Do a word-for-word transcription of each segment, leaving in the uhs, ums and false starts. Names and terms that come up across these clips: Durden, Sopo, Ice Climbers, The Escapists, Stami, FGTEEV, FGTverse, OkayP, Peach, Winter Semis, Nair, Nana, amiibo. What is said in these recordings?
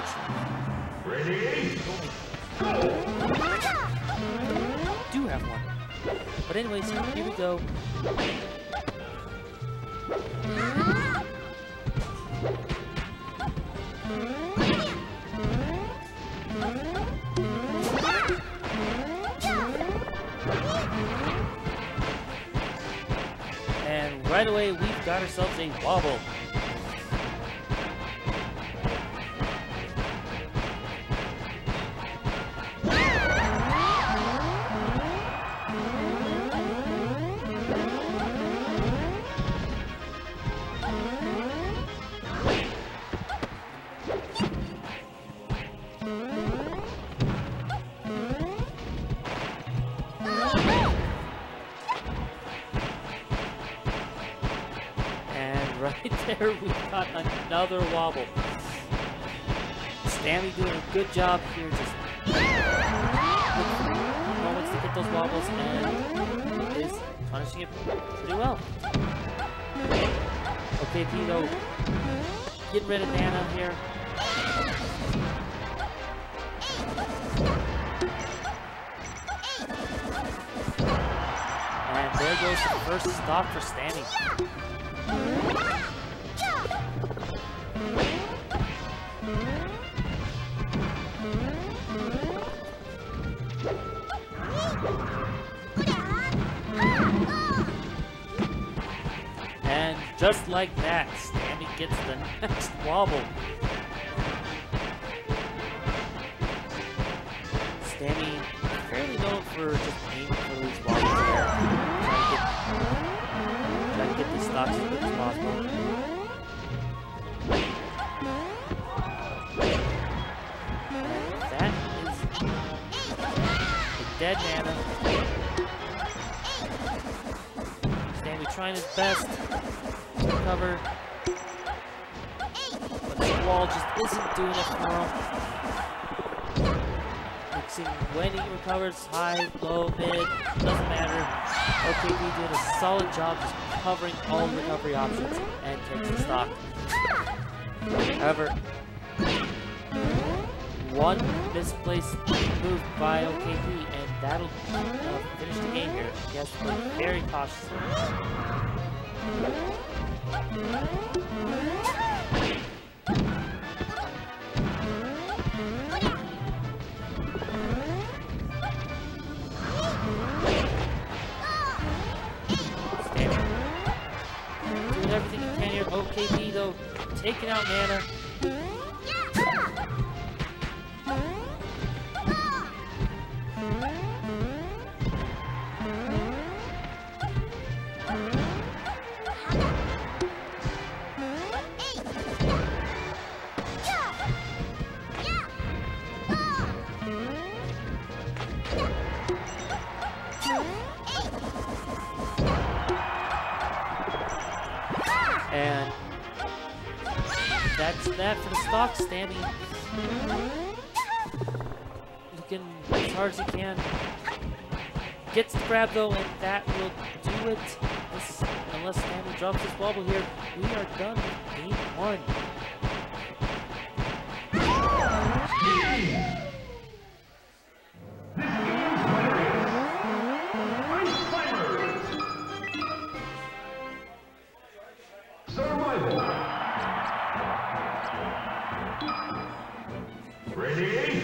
unfortunately. Ready? Go! I do have one. But anyways, here we go. And right away, we've got ourselves a wobble. There we got another wobble. Stami doing a good job here, just moments to get those wobbles, and is punishing it pretty well. Okay, Pino, getting rid of Nana here. And there goes the first stop for Stami. And just like that, Stami gets the next wobble. Stami fairly known for just aiming for these wobbles there. Trying to get, trying to get these stocks as quick as possible. Dead Nana. Stami trying his best to recover, but the wall just isn't doing it for him. Let's see when he recovers, high, low, mid, doesn't matter. O K P did a solid job just covering all the recovery options and takes the stock. However, one misplaced move by O K P, and that'll uh, finish the game here. He has to play very cautiously. Stami. Doing everything he can here. O K P though, taking out Nana. And that's that for the stock. Stami looking as hard as he can. Gets the grab though, and that will do it. This, unless Stami drops this wobble here, we are done with game one.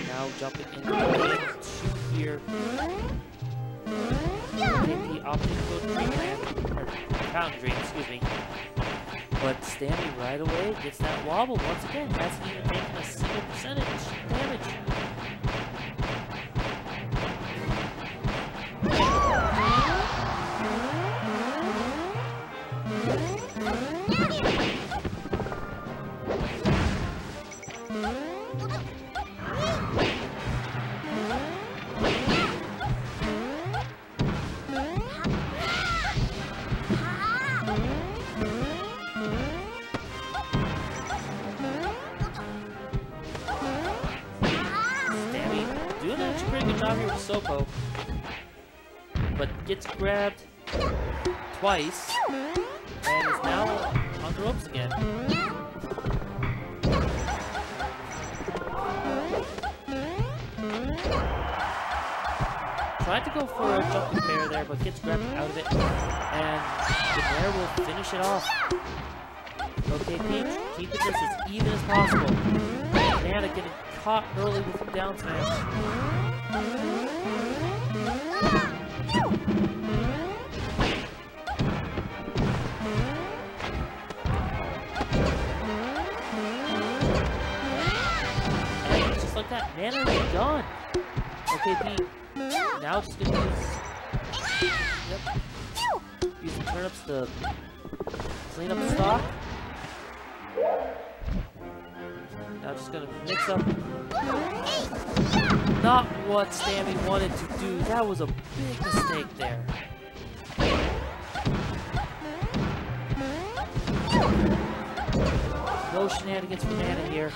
Now jumping into game two here. O K P opted to go Dreamland, or Fountain Dream, excuse me. But Stami right away gets that wobble once again. Hasn't even taken a single percentage damage. Sopo, but gets grabbed twice and is now on the ropes again. Tried to go for a jumping bear there, but gets grabbed out of it. And the bear will finish it off. Okay, Peach, keep it just as even as possible. Nana getting caught early with the down smash. Like that, Nana is gone. OkayP now just gonna use, yep, use the turnips to clean up the stock. Now just gonna mix up. Not what Stami wanted to do. That was a big mistake there. No shenanigans from Nana here.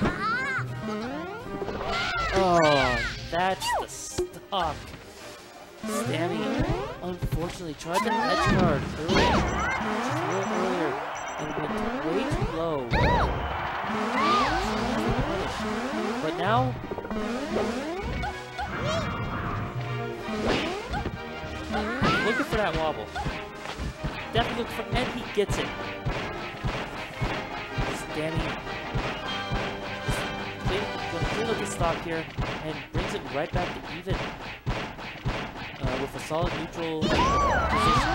Oh, that's the stock. Stami, unfortunately, tried to edge guard earlier, earlier, and went way too low. But now, looking for that wobble. Definitely looking for, and he gets it. Stami. Look at stock here and brings it right back to even uh, with a solid neutral position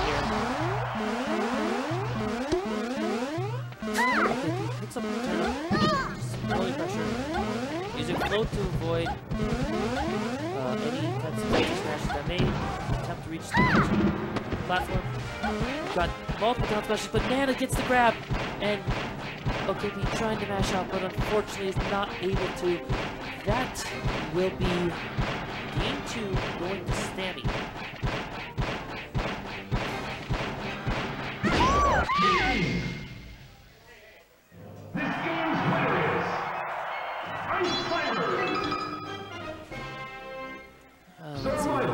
here. Okay, he picks up the turn, slowly pressure, using float to avoid uh, any types of smashes that may attempt to reach the platform. We've got multiple down smashes, but Nana gets the grab and OkayP trying to mash out, but unfortunately is not able to. That will be game two going to Stami. This game's winner is Ice Climbers. Uh, let's see what he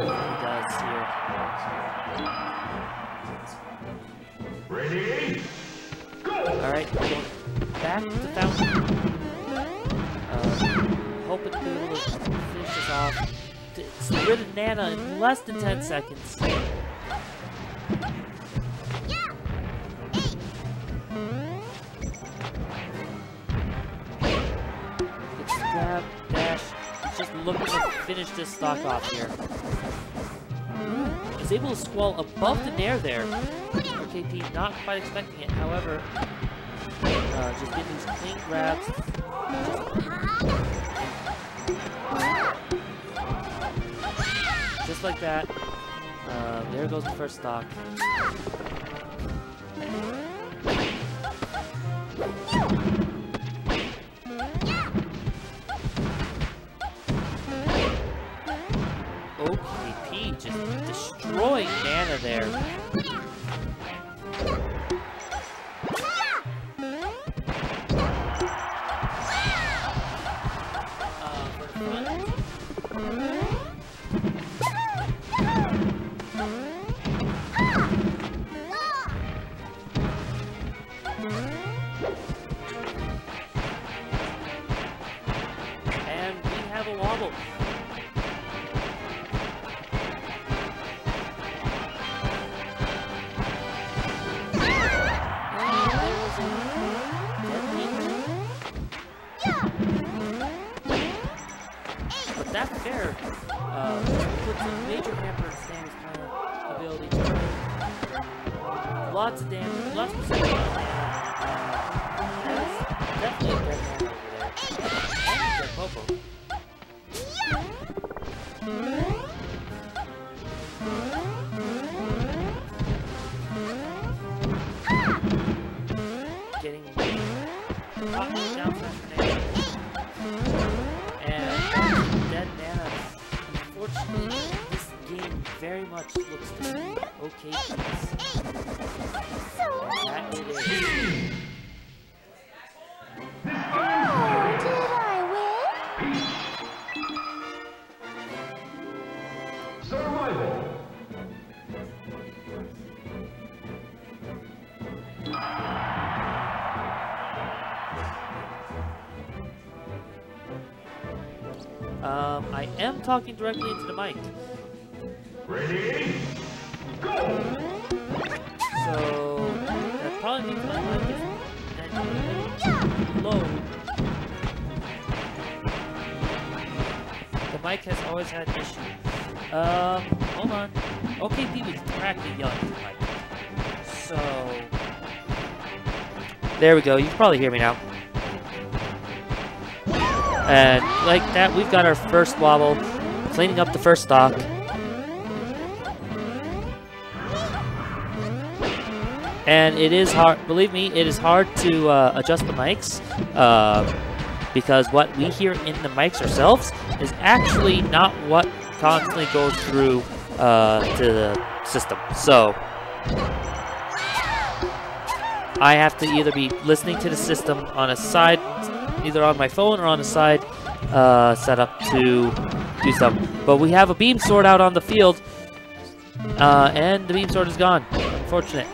does here. Ready? Go! Alright, okay. Back to the fountain. Uh, hoping to be able to finish this off. It's rid of Nana in less than ten seconds. It's grab, dash. It's just looking to finish this stock off here. It's able to squall above the Nair there. OkayP not quite expecting it, however. Uh, just get these clean grabs. Just like that. Uh, there goes the first stock. OkayP just destroying Nana there. Lots of damage, lots of damage. That's definitely a good man over there. And it's a Sopo. Getting caught down from Nana. And dead Nana. Unfortunately, this game very much looks to be okay. That it is. This game. Oh, did I win? Peach. Survival. Um, I am talking directly into the mic. Ready? Go! So I probably need to like this that low. The mic has always had an issue. Um hold on. OkayP was practically yelling at the mic. So there we go, you can probably hear me now. And like that, we've got our first wobble, cleaning up the first stock. And it is hard, believe me, it is hard to uh, adjust the mics, uh, because what we hear in the mics ourselves is actually not what constantly goes through uh, to the system. So I have to either be listening to the system on a side, either on my phone or on a side uh, setup to do something. But we have a beam sword out on the field, uh, and the beam sword is gone. Unfortunate.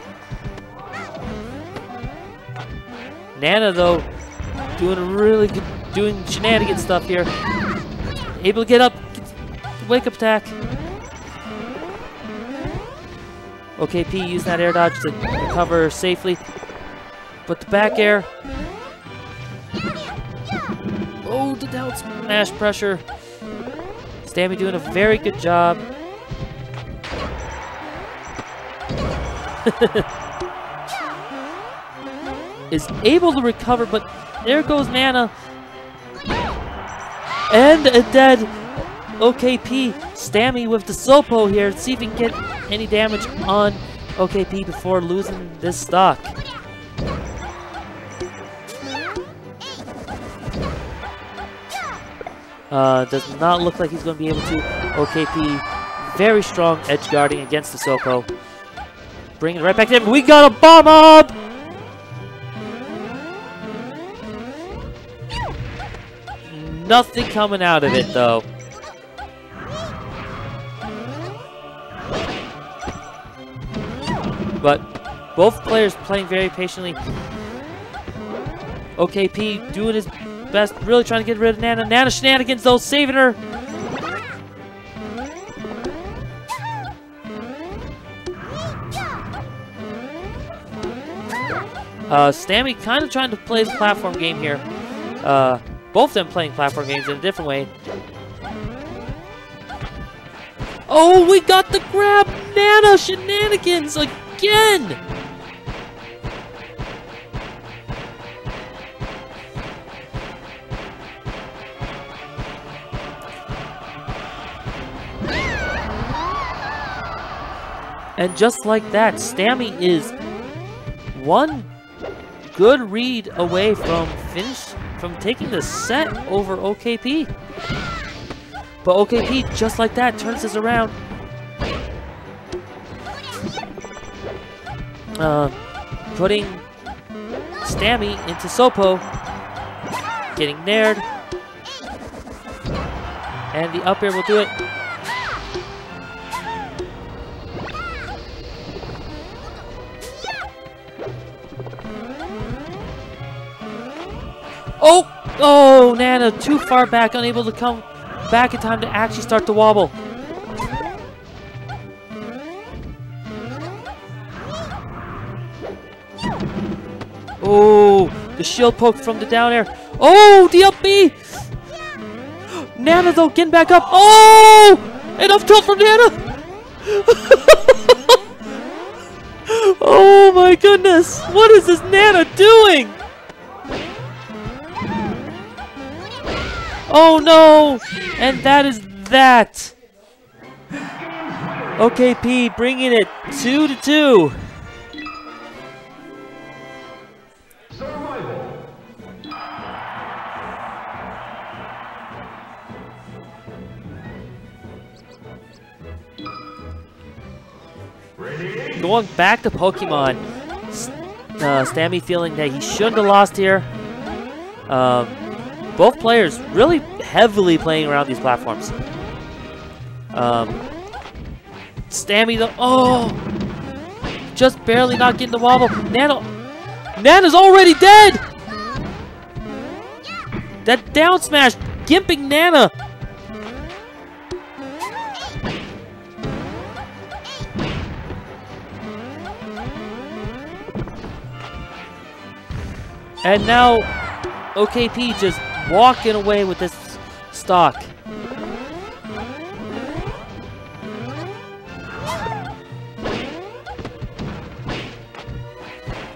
Nana though, doing a really good, doing shenanigans stuff here. Able to get up, get, wake up attack. OkayP used that air dodge to recover safely. But the back air. Oh, the down smash pressure. Stami doing a very good job. Is able to recover, but there goes Nana. And a dead OkayP. Stami with the Sopo here. Let's see if he can get any damage on OkayP before losing this stock. Uh, does not look like he's going to be able to. OkayP, very strong edge guarding against the Sopo. Bring it right back to him. We got a bomb up! Nothing coming out of it, though. But both players playing very patiently. OkayP doing his best, really trying to get rid of Nana. Nana shenanigans though, saving her. Uh, Stami kind of trying to play his platform game here. Uh, both of them playing platform games in a different way. Oh, we got the grab! Nana shenanigans again! And just like that, Stami is one good read away from finish, from taking the set over OkayP. But OkayP, just like that, turns this around. Uh, putting Stami into Sopo, getting nared, and the up air will do it. Oh! Oh, Nana too far back, unable to come back in time to actually start the wobble. Oh, the shield poke from the down air. Oh, the up B! Nana though, getting back up. Oh! Enough tilt from Nana! Oh my goodness! What is this Nana doing? Oh no! And that is that! OkayP bringing it two to two! Survival. Ready? Going back to Pokemon. Uh, Stami feeling that he shouldn't have lost here. Um... Both players really heavily playing around these platforms. Um, Stami the oh, just barely not getting the wobble. Nana, Nana's already dead. That down smash, gimping Nana. And now OkayP just walking away with this stock.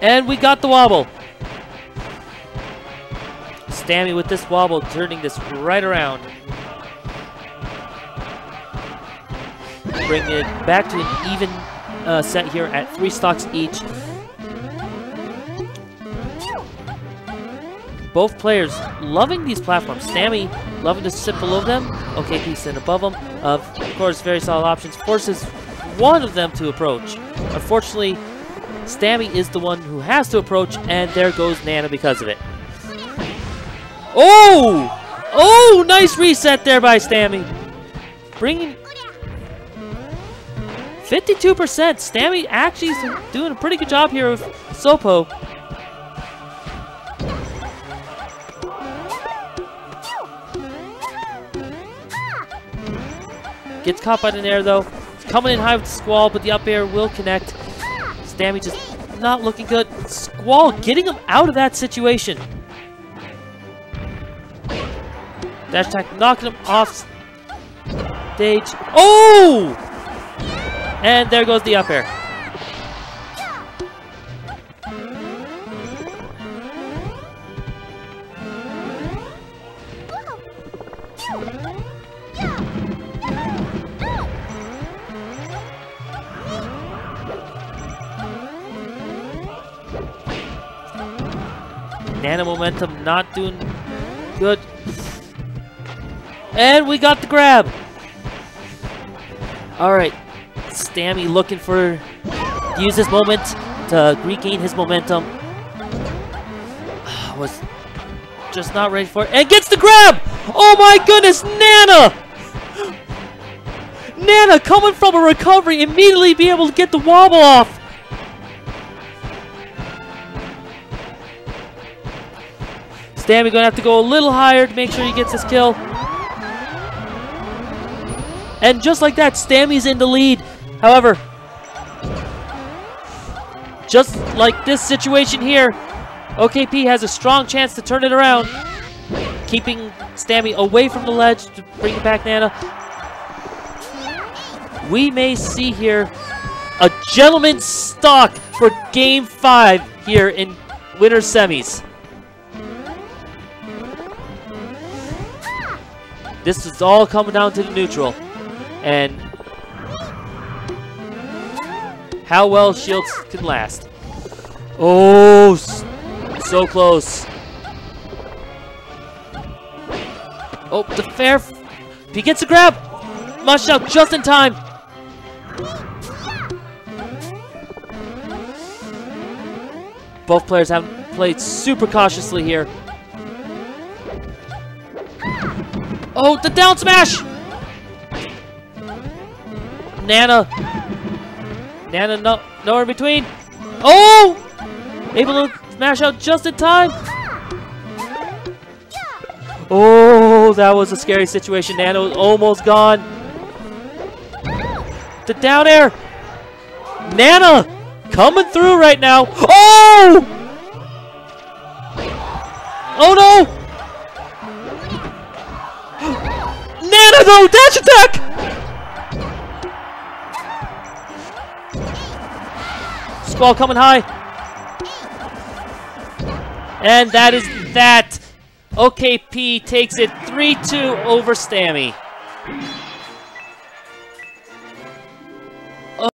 And we got the wobble. Stami with this wobble, turning this right around. Bringing it back to an even uh, set here at three stocks each. Both players loving these platforms. Stami loving to sit below them. OkayP sit above them. Uh, of course, very solid options. Forces one of them to approach. Unfortunately, Stami is the one who has to approach, and there goes Nana because of it. Oh! Oh! Nice reset there by Stami. Bringing fifty-two percent. Stami actually is doing a pretty good job here with Sopo. Gets caught by the Nair though. It's coming in high with the Squall, but the up air will connect. Stami just not looking good. Squall getting him out of that situation. Dash attack knocking him off stage. Oh! And there goes the up air. Nana momentum not doing good. And we got the grab. Alright. Stami looking for use this moment to regain his momentum. Was just not ready for it. And gets the grab! Oh my goodness, Nana! Nana coming from a recovery, immediately be able to get the wobble off. Stami gonna have to go a little higher to make sure he gets his kill. And just like that, Stami's in the lead. However, just like this situation here, OkayP has a strong chance to turn it around. Keeping Stami away from the ledge to bring it back, Nana. We may see here a gentleman's stock for game five here in Winter Semis. This is all coming down to the neutral. And how well shields can last. Oh, so close. Oh, the fair. He gets a grab. Mushed out just in time. Both players have played super cautiously here. Oh, the down smash. Nana, Nana, no, nowhere in between. Oh, able to smash out just in time. Oh, that was a scary situation. Nana was almost gone. The down air. Nana, coming through right now. Oh, oh no. Nana though, dash attack. Ball coming high, and that is that. OkayP takes it three two over Stami.